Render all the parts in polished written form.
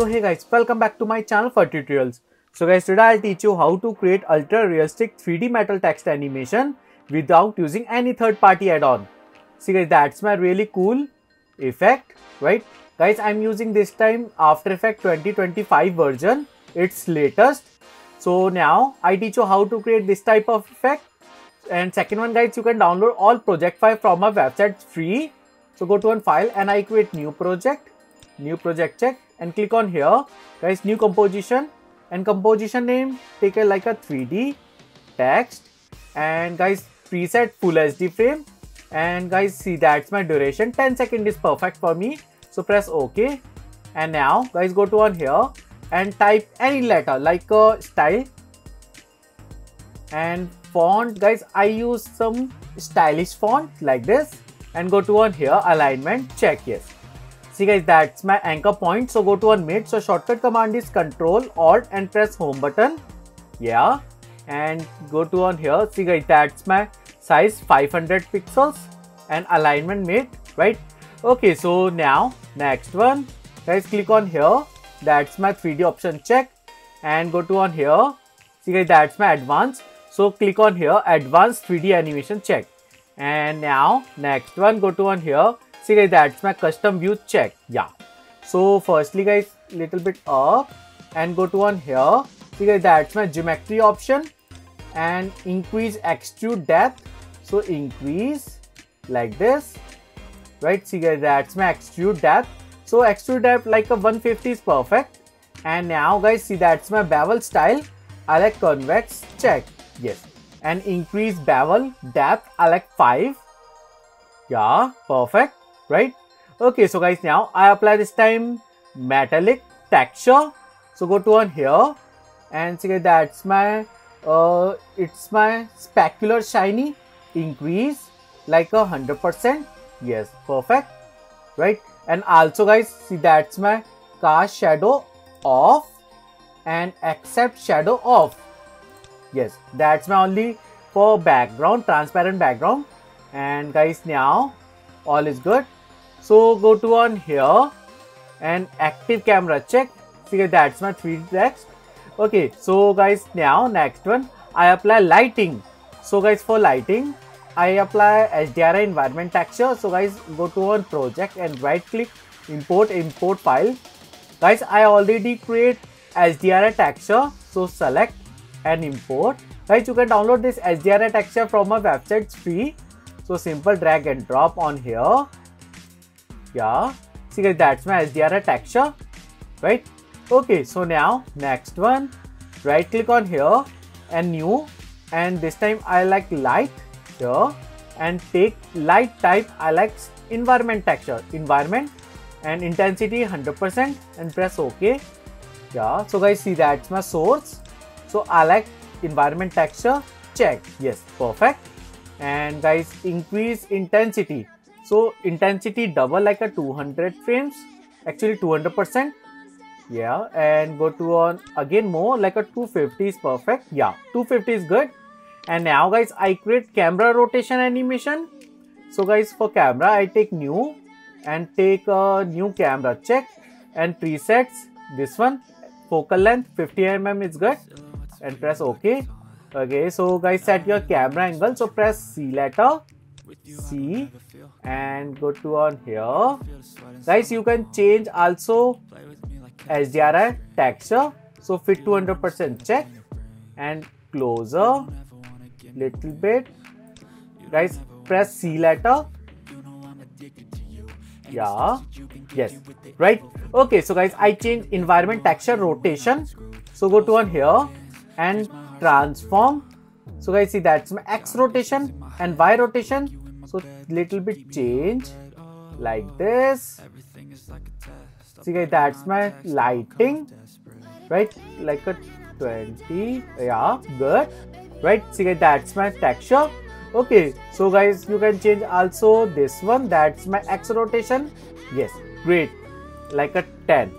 So hey guys, welcome back to my channel for tutorials. So guys, today I'll teach you how to create ultra realistic 3D metal text animation without using any third party add-on. See guys, that's my really cool effect, right? Guys, I'm using this time After Effects 2025 version, it's latest. So now I teach you how to create this type of effect. And second one guys, you can download all project file from my website free. So go to one file and I create new project check and click on here. Guys, new composition and composition name, take a like a 3D text and guys preset full HD frame. And guys see, that's my duration, 10 seconds is perfect for me. So press OK. And now guys go to one here and type any letter like a style. And font guys, I use some stylish font like this and go to on here alignment, check yes. See guys, that's my anchor point, so go to on mid. So shortcut command is Ctrl Alt and press home button, yeah, and go to on here. See guys, that's my size 500 pixels and alignment mid, right? Okay, so now next one guys, click on here, that's my 3D option check and go to on here. See guys, that's my advanced. So click on here, advanced 3D animation check. And now next one, go to on here. See guys, that's my custom view check. Yeah. So firstly guys, little bit up and go to on here. See guys, that's my geometry option and increase extrude depth. So increase like this, right? See guys, that's my extrude depth. So extrude depth like a 150 is perfect. And now guys, see that's my bevel style. I like convex check. Yes, and increase bevel depth I like 5. Yeah, perfect, right? Okay, so guys, now I apply this time metallic texture. So go to on here and see guys, that's my it's my specular shiny, increase like 100%. Yes, perfect, right? And also guys, see that's my cast shadow off and accept shadow off. Yes, that's my only for background, transparent background. And guys, now all is good. So go to on here and active camera check. See, that's my 3D text. Okay, so guys, now next one, I apply lighting. So guys, for lighting, I apply HDRI environment texture. So guys, go to on project and right click, import file. Guys, I already create HDRI texture. So select and import. Guys, you can download this HDRI texture from my website free. So simple drag and drop on here. Yeah, see guys, that's my HDRI texture, right? Okay, so now next one, right click on here and new, and this time I like light here and take light type, I like environment texture, environment and intensity 100% and press OK. Yeah, so guys, see that's my source. So I like environment texture check. Yes, perfect. And guys, increase intensity. So intensity double like a 200 frames, actually 200%. Yeah, and go to on again more like a 250 is perfect. Yeah, 250 is good. And now guys, I create camera rotation animation. So guys, for camera, I take new and take a new camera check and presets. This one, focal length 50 mm is good. And press OK. Okay, so guys, set your camera angle. So press C letter, C, and go to on here. Guys, you can change also HDRI texture. So fit 200% check and closer little bit. Guys, press C letter. Yeah, yes, right. Okay, so guys, I change environment texture rotation. So go to on here and transform. So guys, see that's my X rotation and Y rotation. So little bit change like this. See guys, that's my lighting, right? Like a 20. Yeah, good, right? See guys, that's my texture. Okay, so guys, you can change also this one. That's my X rotation. Yes, great. Like a 10.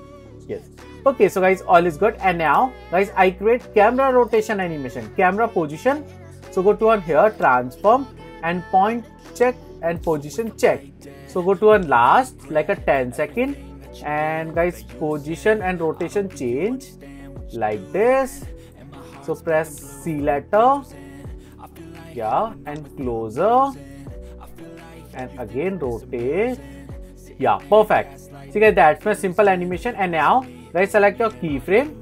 Yes. Okay, so guys, all is good. And now guys, I create camera rotation animation, camera position. So go to on here, transform and point check and position check. So go to on last like a 10 second and guys, position and rotation change like this. So press C letter, yeah, and closer, and again rotate. Yeah, perfect. So guys, that's my simple animation. And now guys, select your keyframe.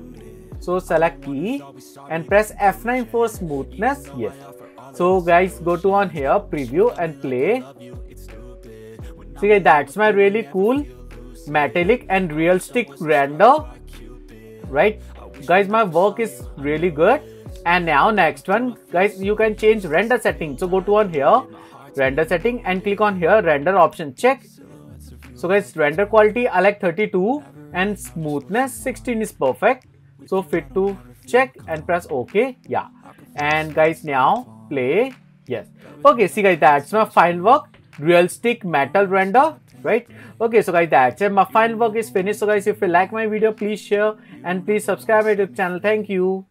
So select key and press F9 for smoothness. Yes. So guys, go to on here, preview and play. So guys, that's my really cool metallic and realistic render, right? Guys, my work is really good. And now next one, guys, you can change render setting. So go to on here, render setting, and click on here, render option, check. So guys, render quality I like 32 and smoothness 16 is perfect. So fit to check and press OK. Yeah. And guys, now play. Yes. Okay, see guys, that's my final work. Realistic metal render, right? Okay, so guys, that's it. My final work is finished. So guys, if you like my video, please share and please subscribe my YouTube channel. Thank you.